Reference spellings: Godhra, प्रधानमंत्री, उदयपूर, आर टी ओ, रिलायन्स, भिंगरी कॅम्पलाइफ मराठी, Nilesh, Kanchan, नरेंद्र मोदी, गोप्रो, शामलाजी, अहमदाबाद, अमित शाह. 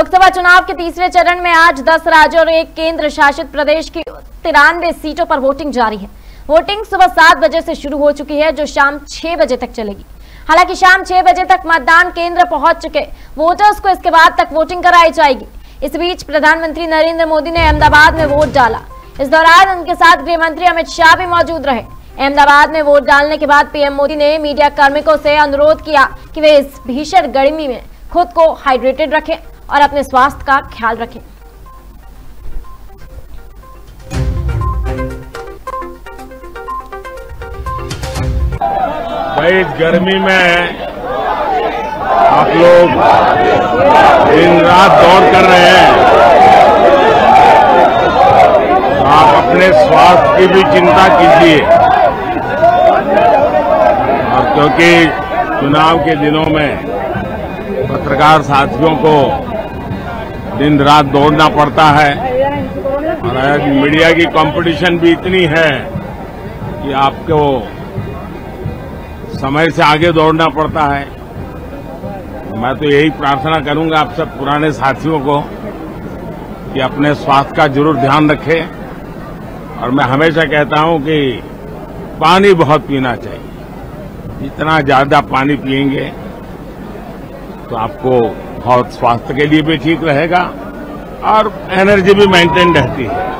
लोकसभा चुनाव के तीसरे चरण में आज 10 राज्यों और एक केंद्र शासित प्रदेश की 93 सीटों पर वोटिंग जारी है। वोटिंग सुबह 7 बजे से शुरू हो चुकी है जो शाम 6 बजे तक चलेगी। हालांकि शाम 6 बजे तक मतदान केंद्र पहुंच चुके वोटर्स को इसके बाद तक वोटिंग कराई जाएगी। इस बीच प्रधानमंत्री नरेंद्र मोदी ने अहमदाबाद में वोट डाला। इस दौरान उनके साथ गृह मंत्री अमित शाह भी मौजूद रहे। अहमदाबाद में वोट डालने के बाद पीएम मोदी ने मीडिया कार्मिकों से अनुरोध किया कि वे इस भीषण गर्मी में खुद को हाइड्रेटेड रखें और अपने स्वास्थ्य का ख्याल रखें। भाई गर्मी में आप लोग दिन रात दौड़ कर रहे हैं, आप अपने स्वास्थ्य की भी चिंता कीजिए। और क्योंकि चुनाव के दिनों में पत्रकार साथियों को दिन रात दौड़ना पड़ता है और आज मीडिया की कंपटीशन भी इतनी है कि आपको समय से आगे दौड़ना पड़ता है। मैं तो यही प्रार्थना करूंगा आप सब पुराने साथियों को कि अपने स्वास्थ्य का जरूर ध्यान रखें। और मैं हमेशा कहता हूं कि पानी बहुत पीना चाहिए, जितना ज्यादा पानी पिएंगे तो आपको बहुत स्वास्थ्य के लिए भी ठीक रहेगा और एनर्जी भी मेंटेन रहती है।